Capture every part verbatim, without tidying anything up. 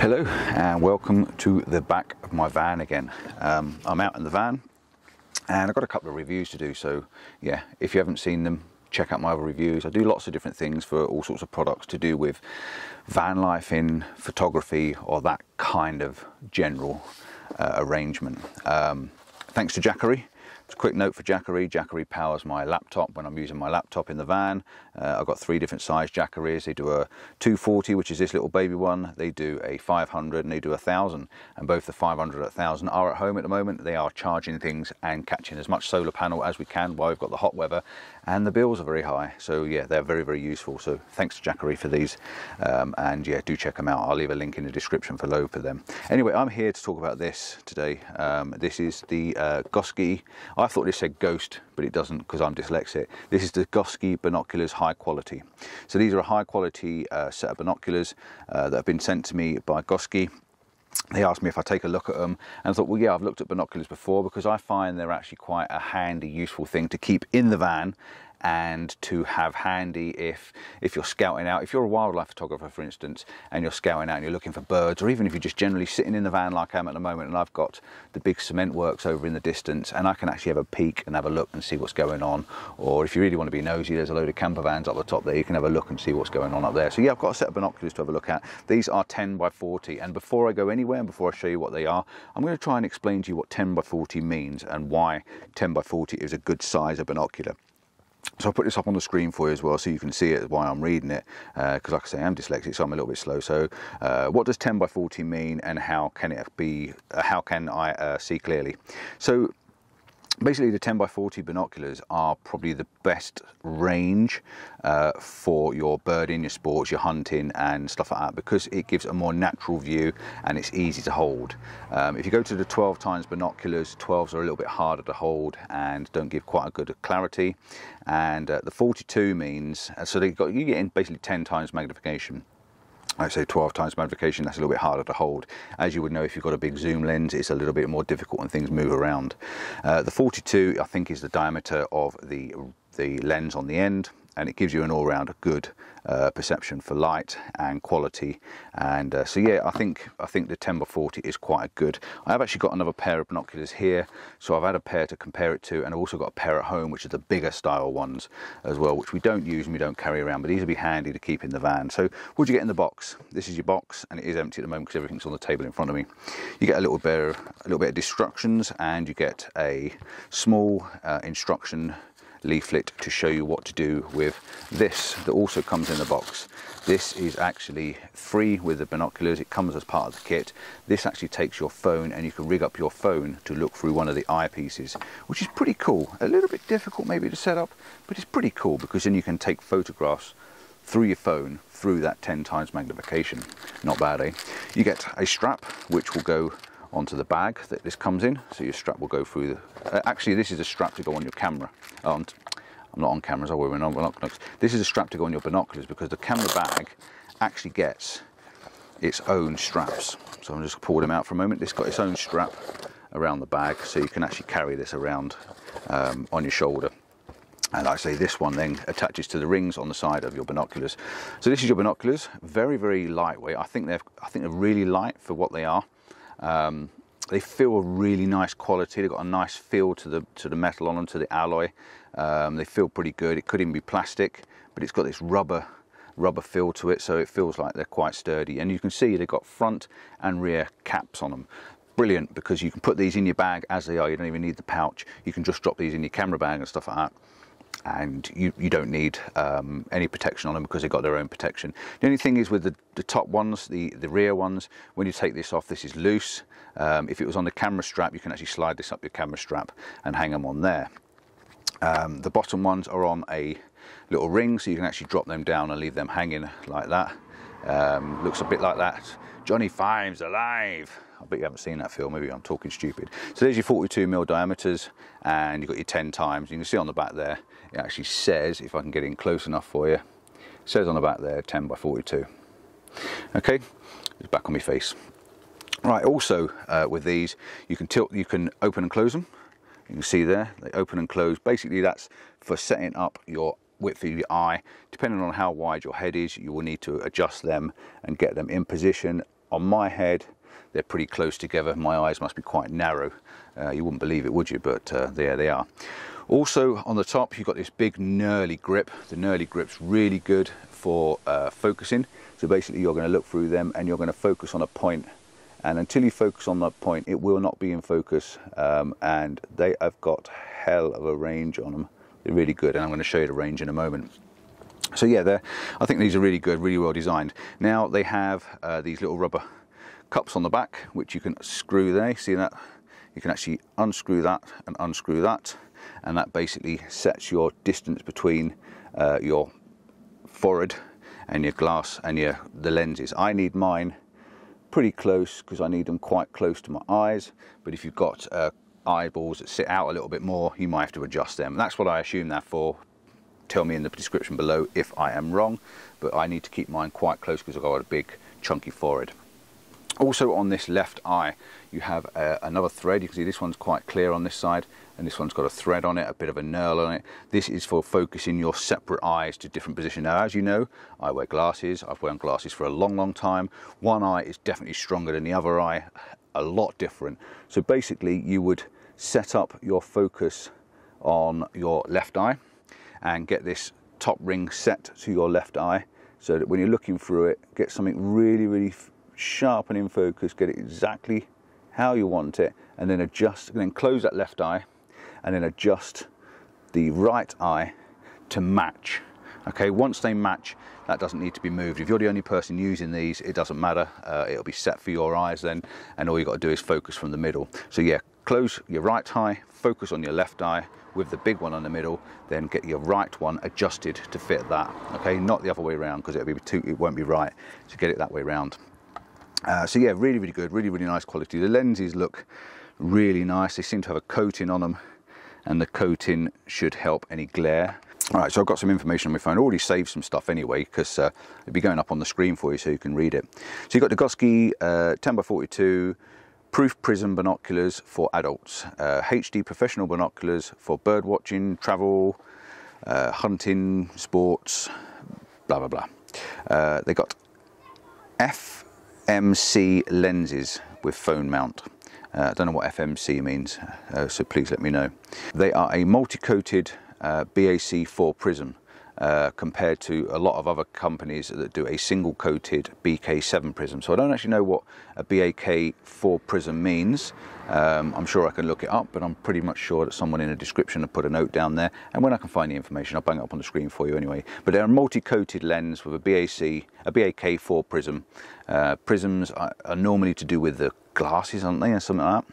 Hello and welcome to the back of my van again. Um, I'm out in the van and I've got a couple of reviews to do, so yeah, if you haven't seen them, check out my other reviews. I do lots of different things for all sorts of products to do with van life in photography or that kind of general uh, arrangement. Um, thanks to Jackery. Just a quick note for Jackery. Jackery powers my laptop when I'm using my laptop in the van. Uh, I've got three different size Jackerys. They do a two forty, which is this little baby one. They do a five hundred and they do a one thousand. And both the five hundred and one thousand are at home at the moment. They are charging things and catching as much solar panel as we can while we've got the hot weather. And the bills are very high. So yeah, they're very, very useful. So thanks to Jackery for these. Um, and yeah, do check them out. I'll leave a link in the description for load for them. Anyway, I'm here to talk about this today. Um, this is the uh, Gosky. I thought this said ghost, but it doesn't because I'm dyslexic. This is the Gosky binoculars high quality. So these are a high quality uh, set of binoculars uh, that have been sent to me by Gosky. They asked me if I take a look at them, and I thought, well, yeah, I've looked at binoculars before because I find they're actually quite a handy, useful thing to keep in the van and to have handy if if you're scouting out. If you're a wildlife photographer, for instance, and you're scouting out and you're looking for birds, or even if you're just generally sitting in the van like I am at the moment, and I've got the big cement works over in the distance and I can actually have a peek and have a look and see what's going on. Or if you really want to be nosy, there's a load of camper vans up the top there. You can have a look and see what's going on up there. So yeah, I've got a set of binoculars to have a look at. These are ten by forty, and before I go anywhere and before I show you what they are, I'm going to try and explain to you what ten by forty means and why ten by forty is a good size of binocular. So I'll put this up on the screen for you as well so you can see it while I'm reading it, because uh, like I say, I'm dyslexic, so I'm a little bit slow. So uh, what does ten by forty mean, and how can it be, uh, how can I uh, see clearly? So basically the ten by forty binoculars are probably the best range uh, for your birding, your sports, your hunting and stuff like that, because it gives a more natural view and it's easy to hold. Um, if you go to the twelve times binoculars, twelves are a little bit harder to hold and don't give quite a good clarity. And uh, the forty-two means, so they've got, you get in basically ten times magnification. I say twelve times magnification, that's a little bit harder to hold. As you would know, if you've got a big zoom lens, it's a little bit more difficult and things move around. Uh, the forty-two, I think, is the diameter of the, the lens on the end, and it gives you an all-round good uh, perception for light and quality. And uh, so yeah, I think I think the ten by forty is quite good. I've actually got another pair of binoculars here, so I've had a pair to compare it to, and I've also got a pair at home, which are the bigger style ones as well, which we don't use and we don't carry around, but these will be handy to keep in the van. So what do you get in the box? This is your box, and it is empty at the moment because everything's on the table in front of me. You get a little bit of, a little bit of instructions, and you get a small uh, instruction leaflet to show you what to do with this that also comes in the box. This is actually free with the binoculars. It comes as part of the kit. This actually takes your phone, and you can rig up your phone to look through one of the eyepieces, which is pretty cool. A little bit difficult maybe to set up, but it's pretty cool because then you can take photographs through your phone through that ten times magnification. Not bad, eh? You get a strap which will go onto the bag that this comes in, so your strap will go through the, uh, actually this is a strap to go on your camera. Oh, I'm, I'm not on cameras, I wear on binoculars. This is a strap to go on your binoculars because the camera bag actually gets its own straps. So I'm just pulling them out for a moment. This got its own strap around the bag, so you can actually carry this around um, on your shoulder. And I say this one then attaches to the rings on the side of your binoculars. So this is your binoculars, very, very lightweight. I think they're, I think they're really light for what they are. Um, they feel a really nice quality. They've got a nice feel to the to the metal on them, to the alloy. Um, they feel pretty good. It could even be plastic, but it's got this rubber rubber feel to it, so it feels like they're quite sturdy. And you can see they've got front and rear caps on them. Brilliant, because you can put these in your bag as they are. You don't even need the pouch. You can just drop these in your camera bag and stuff like that. And you, you don't need um, any protection on them because they've got their own protection. The only thing is with the, the top ones, the, the rear ones, when you take this off, this is loose. Um, if it was on the camera strap, you can actually slide this up your camera strap and hang them on there. Um, the bottom ones are on a little ring, so you can actually drop them down and leave them hanging like that. Um, looks a bit like that Johnny Five's Alive. I bet you haven't seen that film. Maybe I'm talking stupid. So there's your forty-two mil diameters, and you've got your ten times. You can see on the back there, it actually says, if I can get in close enough for you, it says on the back there ten by forty-two. Okay, it's back on my face. Right, also uh, with these, you can tilt, you can open and close them. You can see there, they open and close. Basically that's for setting up your width of your eye. Depending on how wide your head is, you will need to adjust them and get them in position on my head, they're pretty close together. My eyes must be quite narrow. Uh, you wouldn't believe it, would you? But uh, there they are. Also on the top, you've got this big knurly grip. The knurly grip's really good for uh, focusing. So basically you're going to look through them and you're going to focus on a point. And until you focus on that point, it will not be in focus. Um, and they have got hell of a range on them. They're really good. And I'm going to show you the range in a moment. So yeah, I think these are really good, really well designed. Now they have uh, these little rubber cups on the back, which you can screw there. See that? You can actually unscrew that and unscrew that. And that basically sets your distance between uh, your forehead and your glass and your the lenses. I need mine pretty close because I need them quite close to my eyes. But if you've got uh, eyeballs that sit out a little bit more, you might have to adjust them. And that's what I assume they're for. Tell me in the description below if I am wrong, but I need to keep mine quite close because I've got a big chunky forehead. Also on this left eye, you have uh, another thread. You can see this one's quite clear on this side, and this one's got a thread on it, a bit of a knurl on it. This is for focusing your separate eyes to different positions. Now, as you know, I wear glasses. I've worn glasses for a long, long time. One eye is definitely stronger than the other eye, a lot different. So basically, you would set up your focus on your left eye and get this top ring set to your left eye so that when you're looking through it, get something really, really sharp and in focus, get it exactly how you want it, and then adjust, and then close that left eye, and then adjust the right eye to match. Okay, once they match, that doesn't need to be moved. If you're the only person using these, it doesn't matter. Uh, it'll be set for your eyes then, and all you got to do is focus from the middle. So yeah, close your right eye, focus on your left eye with the big one on the middle, then get your right one adjusted to fit that. Okay, not the other way around, because it'll be too, it won't be right. So get it that way around. Uh, so yeah, really, really good, really, really nice quality. The lenses look really nice. They seem to have a coating on them, and the coating should help any glare. All right, so I've got some information on my phone. I already saved some stuff anyway, because uh, it'll be going up on the screen for you so you can read it. So you've got the Gosky uh, ten by forty-two proof prism binoculars for adults, uh, H D professional binoculars for bird watching, travel, uh, hunting, sports, blah, blah, blah. Uh, they got F. F M C lenses with phone mount. Uh, I don't know what F M C means, uh, so please let me know. They are a multi-coated uh, B A K four prism uh, compared to a lot of other companies that do a single-coated B K seven prism. So I don't actually know what a B A K four prism means. Um, I'm sure I can look it up, but I'm pretty much sure that someone in the description have put a note down there. And when I can find the information, I'll bang it up on the screen for you anyway. But they're a multi-coated lens with a B A K four prism. Uh, prisms are, are normally to do with the glasses, aren't they, or something like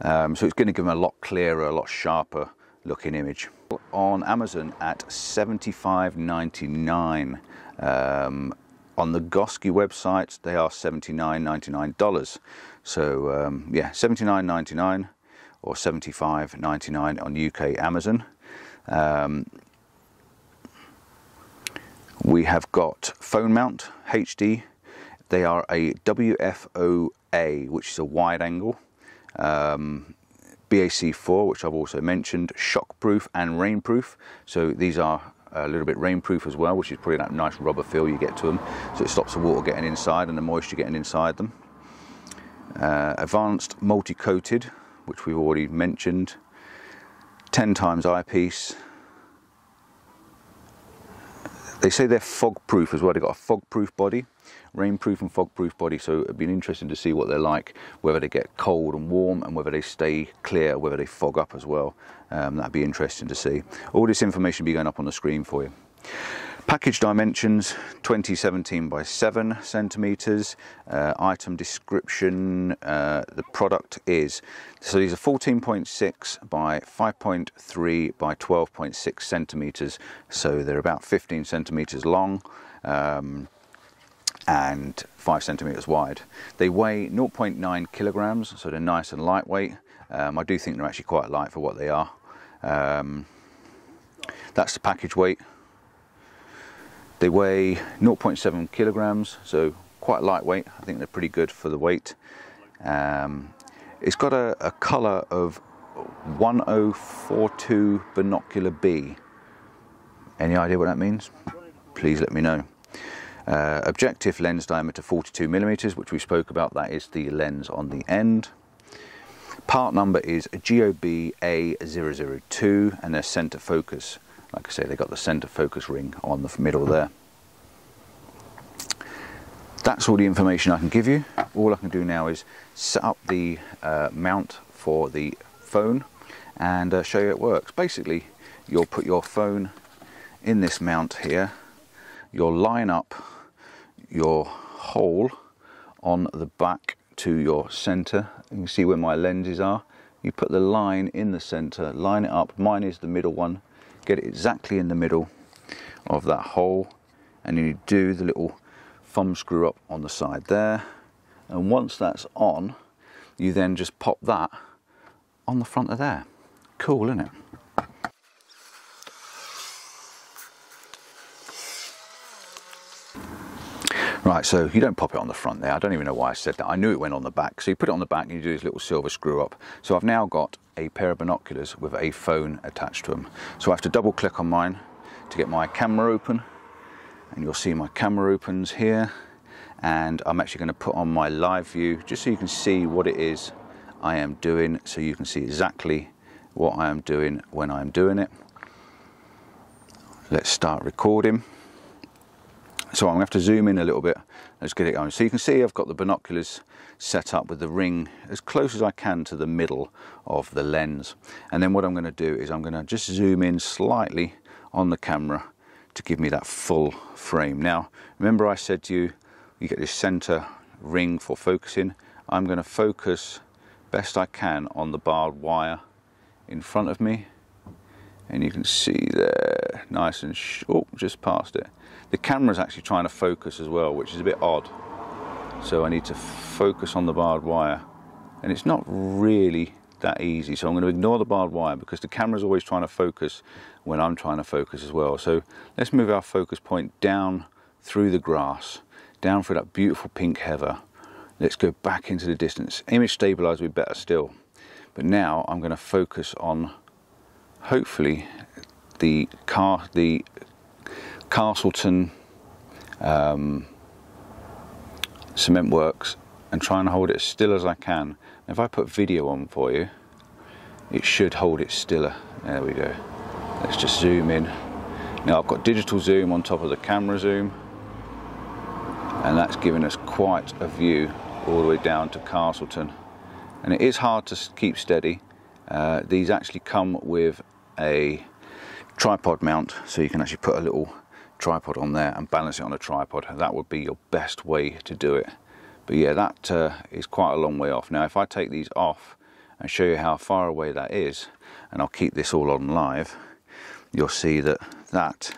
that. Um, so it's going to give them a lot clearer, a lot sharper looking image. On Amazon at seventy-five ninety-nine. Um, on the Gosky website, they are seventy-nine ninety-nine. So um, yeah, seventy-nine ninety-nine or seventy-five ninety-nine on U K Amazon. Um, we have got phone mount H D. They are a W F O A, which is a wide angle. Um, B A K four, which I've also mentioned, shockproof and rainproof. So these are a little bit rainproof as well, which is probably that nice rubber feel you get to them. So it stops the water getting inside and the moisture getting inside them. Uh, advanced multi-coated, which we've already mentioned, ten times eyepiece. They say they're fog-proof as well. They've got a fog-proof body, rain-proof and fog-proof body, so it'd be interesting to see what they're like, whether they get cold and warm and whether they stay clear, whether they fog up as well. Um, that'd be interesting to see. All this information will be going up on the screen for you. Package dimensions, twenty seventeen by seven centimeters. Uh, item description, uh, the product is, so these are fourteen point six by five point three by twelve point six centimeters. So they're about fifteen centimeters long um, and five centimeters wide. They weigh zero point nine kilograms, so they're nice and lightweight. Um, I do think they're actually quite light for what they are. Um, that's the package weight. They weigh zero point seven kilograms, so quite lightweight. I think they're pretty good for the weight. Um, it's got a, a color of one oh four two binocular B. Any idea what that means? Please let me know. Uh, objective lens diameter forty-two millimeters, which we spoke about, that is the lens on the end. Part number is G O B A zero zero two and their center focus. Like I say, they got the center focus ring on the middle there. That's all the information I can give you. All I can do now is set up the uh, mount for the phone and uh, show you it works. Basically, you'll put your phone in this mount here, you'll line up your hole on the back to your center. You can see where my lenses are. You put the line in the center, line it up. Mine is the middle one. Get it exactly in the middle of that hole, and you do the little thumb screw up on the side there, and once that's on, you then just pop that on the front of there. Cool, isn't it? Right, so you don't pop it on the front there. I don't even know why I said that. I knew it went on the back. So you put it on the back and you do this little silver screw up. So I've now got a pair of binoculars with a phone attached to them. So I have to double click on mine to get my camera open. And you'll see my camera opens here. And I'm actually going to put on my live view just so you can see what it is I am doing. So you can see exactly what I am doing when I'm doing it. Let's start recording. So I'm going to have to zoom in a little bit. Let's get it going. So you can see I've got the binoculars set up with the ring as close as I can to the middle of the lens. And then what I'm going to do is I'm going to just zoom in slightly on the camera to give me that full frame. Now, remember I said to you, you get this center ring for focusing. I'm going to focus best I can on the barbed wire in front of me. And you can see there, nice and sh oh, just past it. The camera's actually trying to focus as well, which is a bit odd. So I need to focus on the barbed wire. And it's not really that easy. So I'm going to ignore the barbed wire because the camera's always trying to focus when I'm trying to focus as well. So let's move our focus point down through the grass, down through that beautiful pink heather. Let's go back into the distance. Image stabilizer would be better still. But now I'm going to focus on, hopefully, the car, the Castleton um, cement works, and try and hold it as still as I can. If I put video on for you, it should hold it stiller. There we go. Let's just zoom in. Now I've got digital zoom on top of the camera zoom, and that's giving us quite a view all the way down to Castleton. And it is hard to keep steady. Uh, these actually come with a tripod mount, so you can actually put a little tripod on there and balance it on a tripod. That would be your best way to do it. But yeah, that uh, is quite a long way off. Now if I take these off and show you how far away that is, and I'll keep this all on live, you'll see that that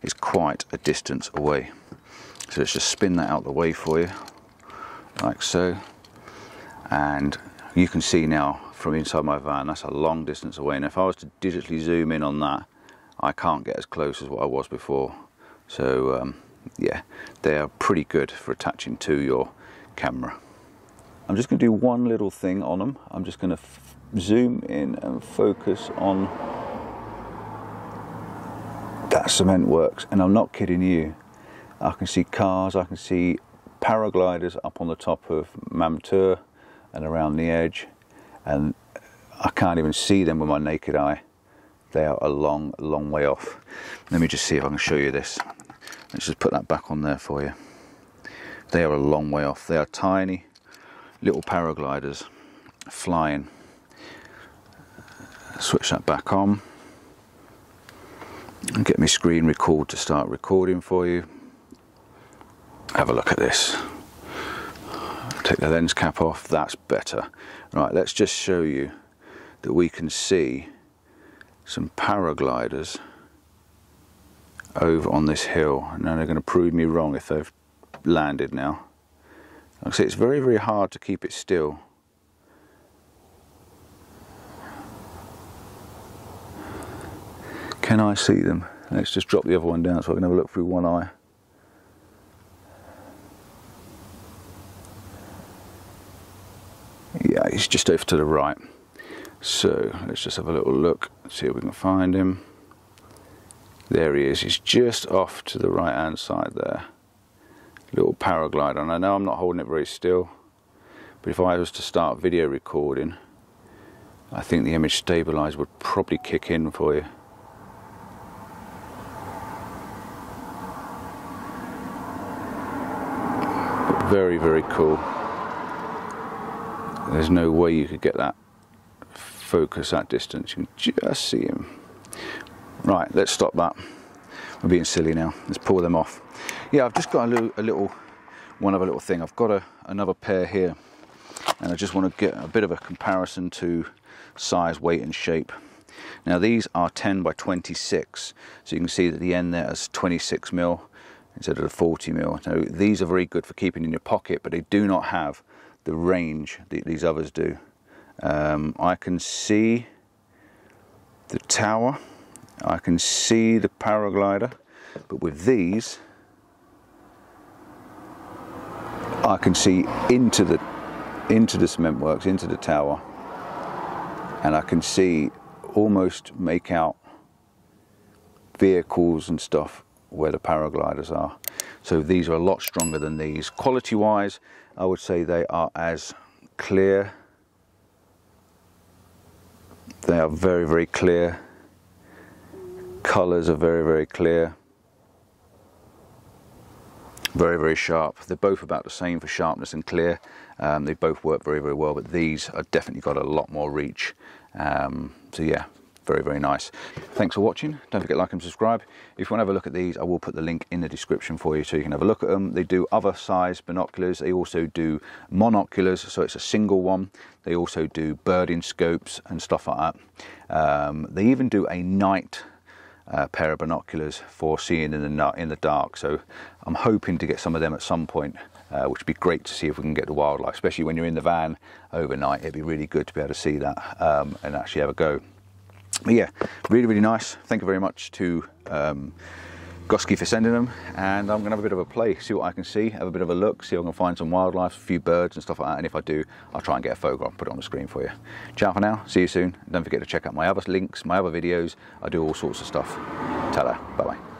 is quite a distance away. So let's just spin that out of the way for you, like so. And you can see now from inside my van, that's a long distance away. And if I was to digitally zoom in on that, I can't get as close as what I was before. So um, yeah, they are pretty good for attaching to your camera. I'm just going to do one little thing on them. I'm just going to zoom in and focus on that cement works. And I'm not kidding you. I can see cars, I can see paragliders up on the top of Mamtour and around the edge. And I can't even see them with my naked eye. They are a long, long way off. Let me just see if I can show you this. Let's just put that back on there for you. They are a long way off. They are tiny little paragliders flying. Switch that back on. And get my screen record to start recording for you. Have a look at this. Take the lens cap off, that's better. Right, let's just show you that we can see some paragliders over on this hill. Now they're going to prove me wrong if they've landed now. Like I say, it's very, very hard to keep it still. Can I see them? Let's just drop the other one down so I can have a look through one eye. Yeah, he's just over to the right. So let's just have a little look, see if we can find him. There he is, he's just off to the right hand side there. little paraglider, and I know I'm not holding it very still, but if I was to start video recording, I think the image stabilizer would probably kick in for you. But very, very cool. There's no way you could get that focus that distance. You can just see him. Right, let's stop that. We're being silly now. Let's pull them off. Yeah, I've just got a little, a little one other little thing. I've got a, another pair here, and I just want to get a bit of a comparison to size, weight and shape. Now these are ten by twenty-six, so you can see that the end there is twenty-six mil instead of the forty mil. Now these are very good for keeping in your pocket, but they do not have the range that these others do. Um, I can see the tower, I can see the paraglider, but with these I can see into the into the cement works, into the tower, and I can see, almost make out vehicles and stuff where the paragliders are. So these are a lot stronger than these. Quality wise, I would say they are as clear. They are very, very clear. Colors are very, very clear. Very, very sharp. They're both about the same for sharpness and clear. Um, they both work very, very well, but these have definitely got a lot more reach. Um, so yeah, very, very nice. Thanks for watching. Don't forget to like and subscribe. If you want to have a look at these, I will put the link in the description for you so you can have a look at them. They do other size binoculars. They also do monoculars, so it's a single one. They also do birding scopes and stuff like that. Um, they even do a night Uh, pair of binoculars for seeing in the in the dark, so I'm hoping to get some of them at some point, uh, which would be great to see if we can get the wildlife, especially when you're in the van overnight. It'd be really good to be able to see that um, and actually have a go. But yeah, really, really nice. Thank you very much to um, Gosky for sending them, and I'm gonna have a bit of a play, see what I can see, have a bit of a look, see if I can find some wildlife, a few birds and stuff like that, and if I do, I'll try and get a photograph and put it on the screen for you. Ciao for now, see you soon. Don't forget to check out my other links, my other videos. I do all sorts of stuff. Ta-da, bye-bye.